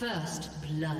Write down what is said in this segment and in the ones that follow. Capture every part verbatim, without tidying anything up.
First blood.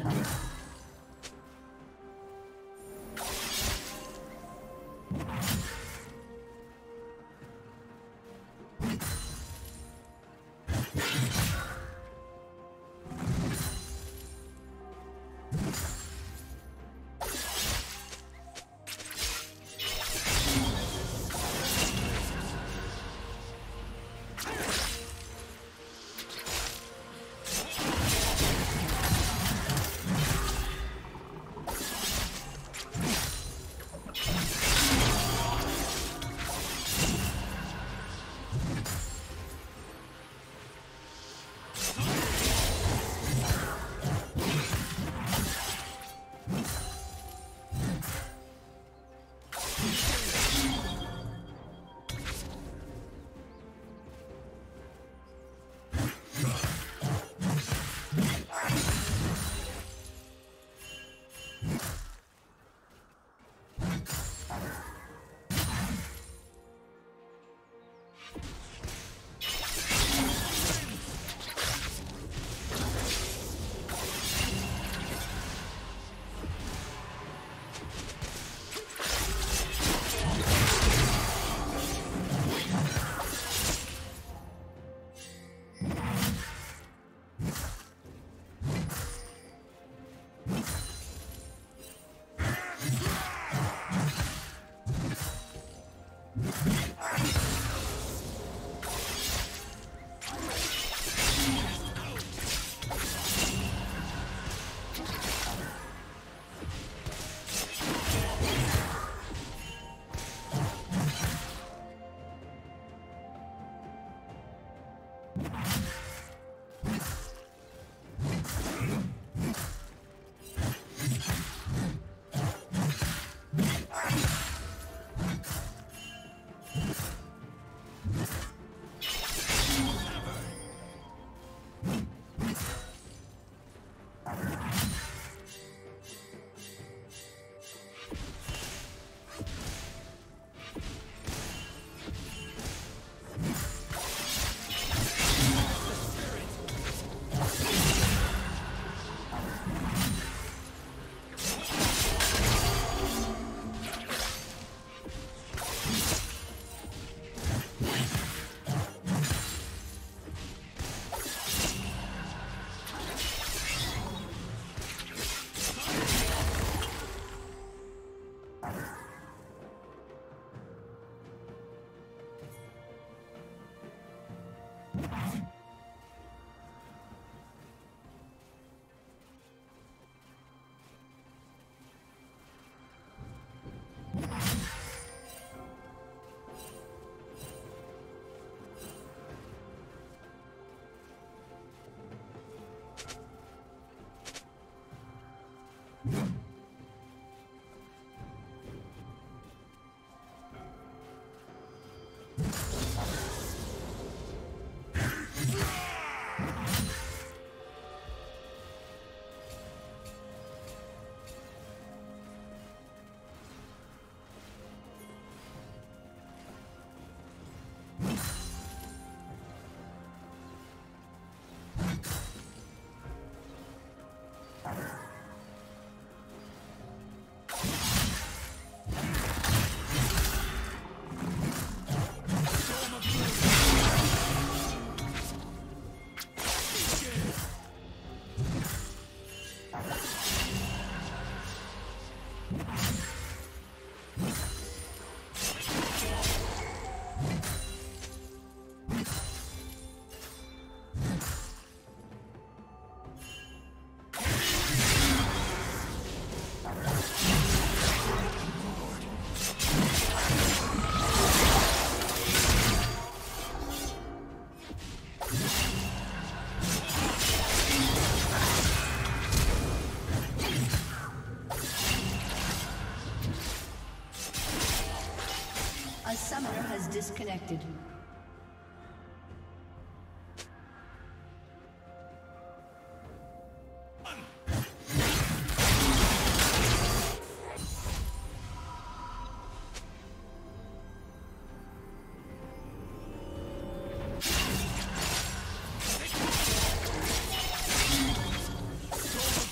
Disconnected.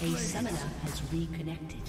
A summoner has reconnected.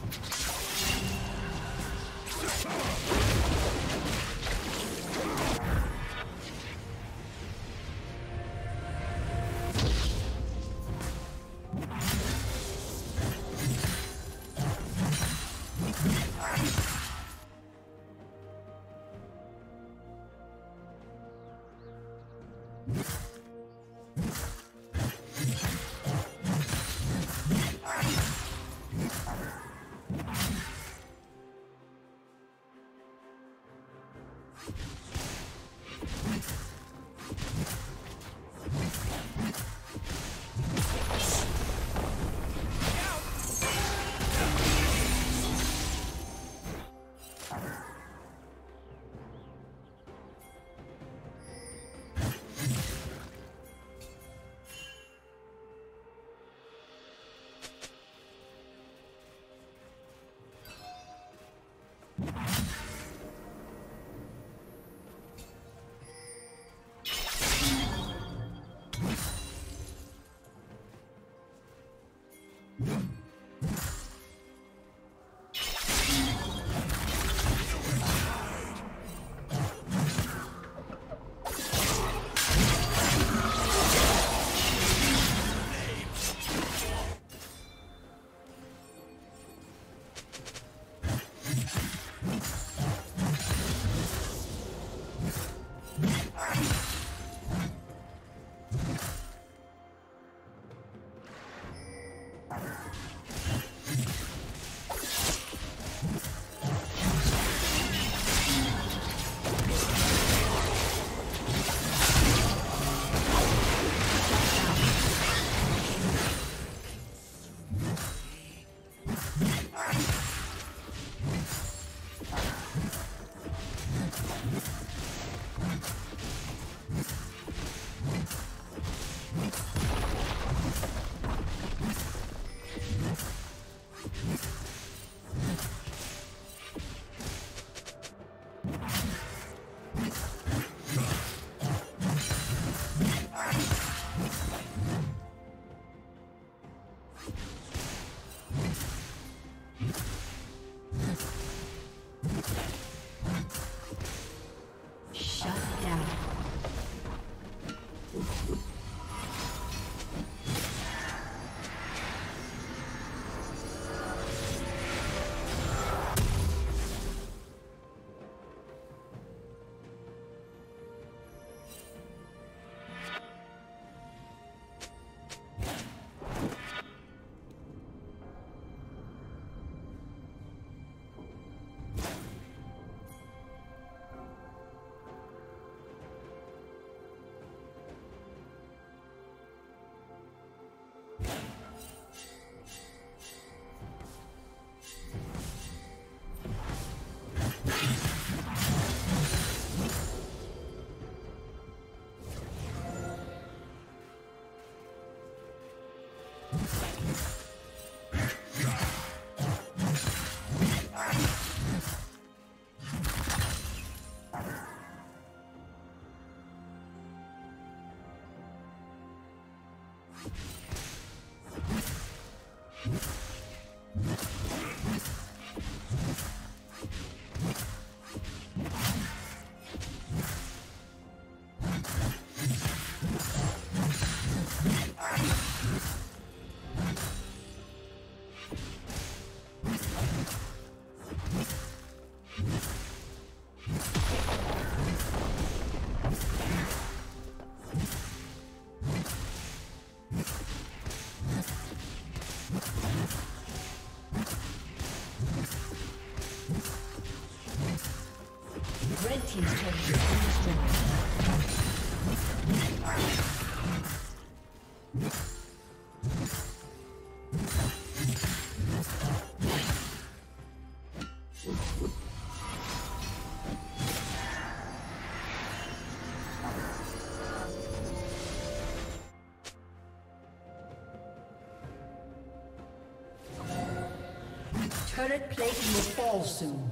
Turret plating will fall soon.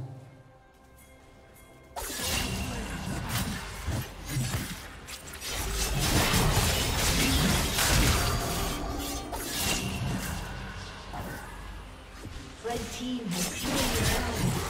team has slain the dragon.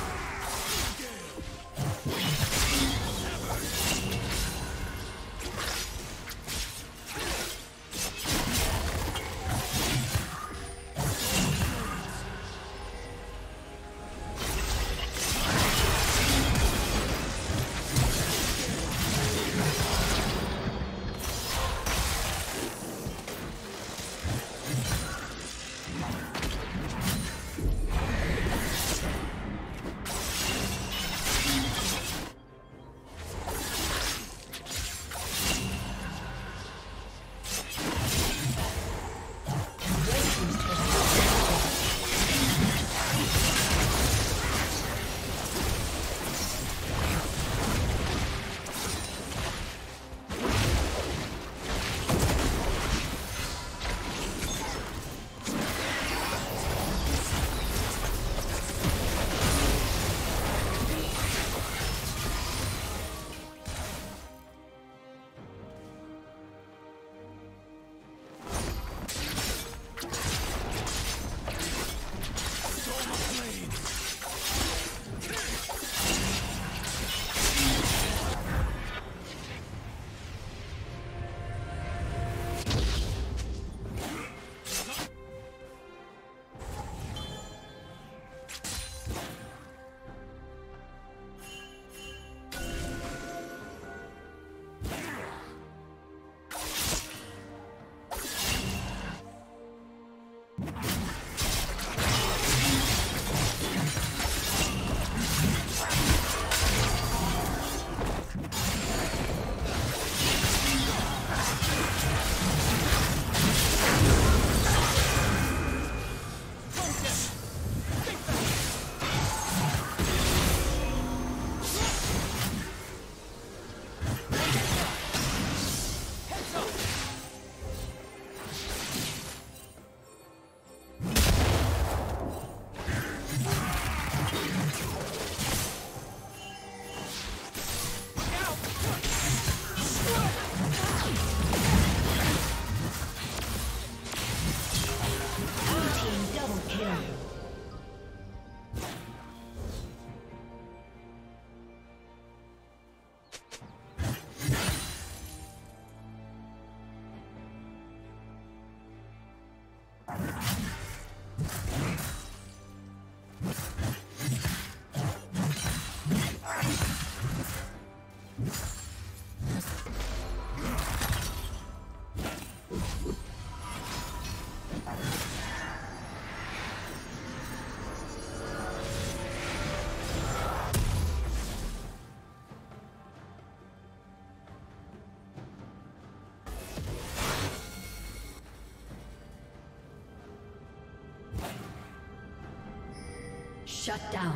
Shut down.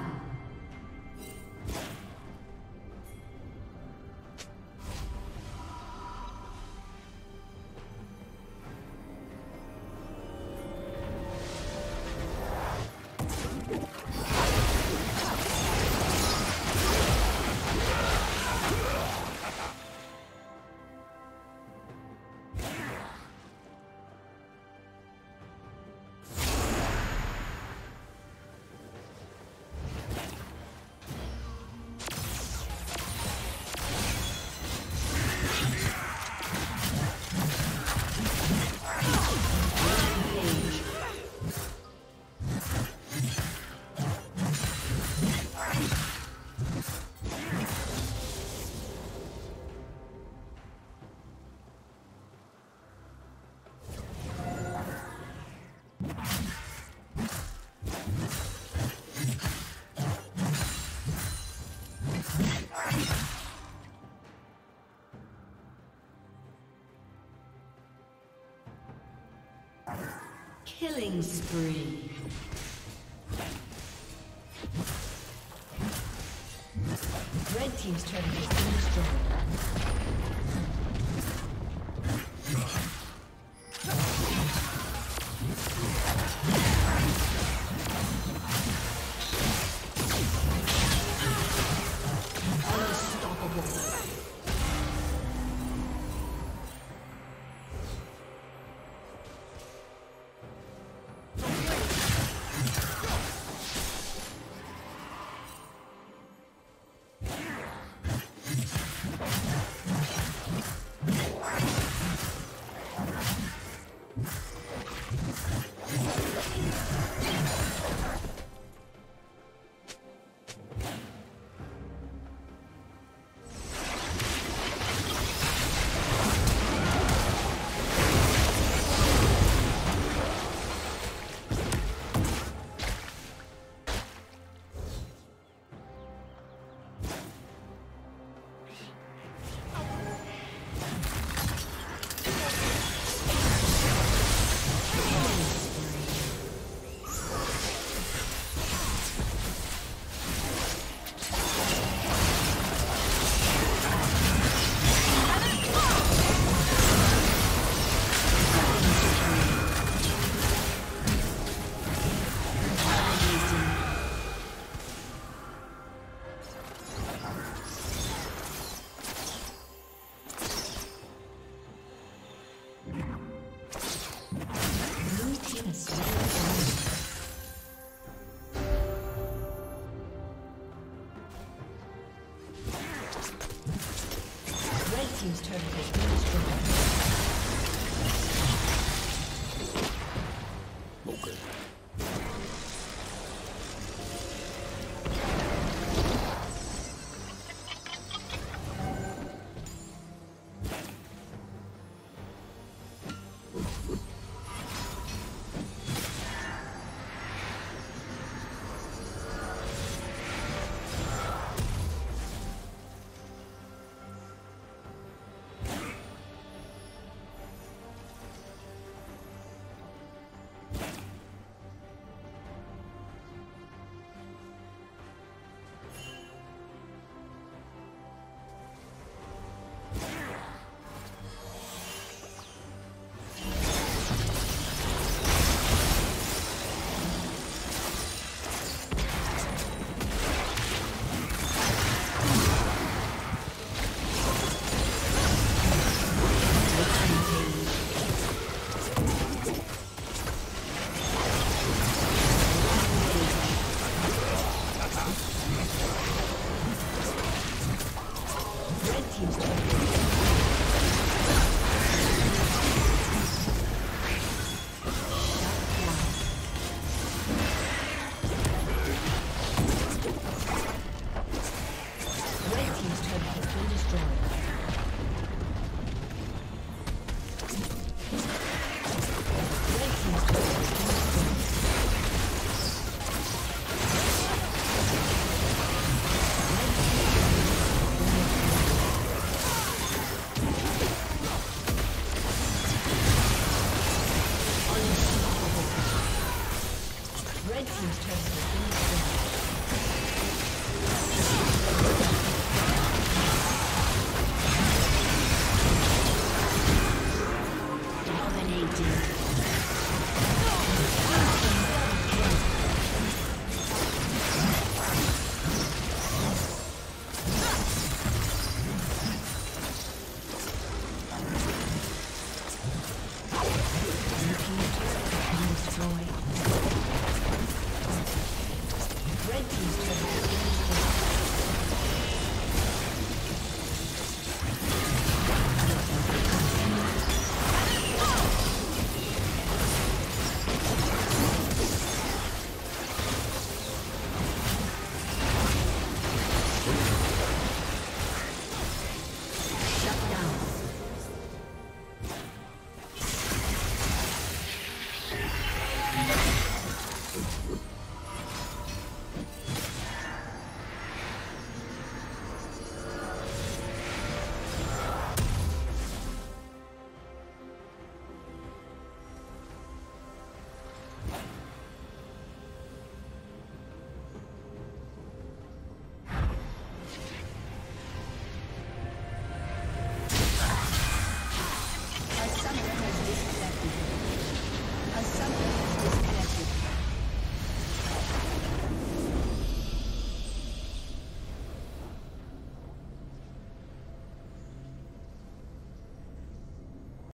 Killing spree. Red team's turret has been destroyed. Dominating.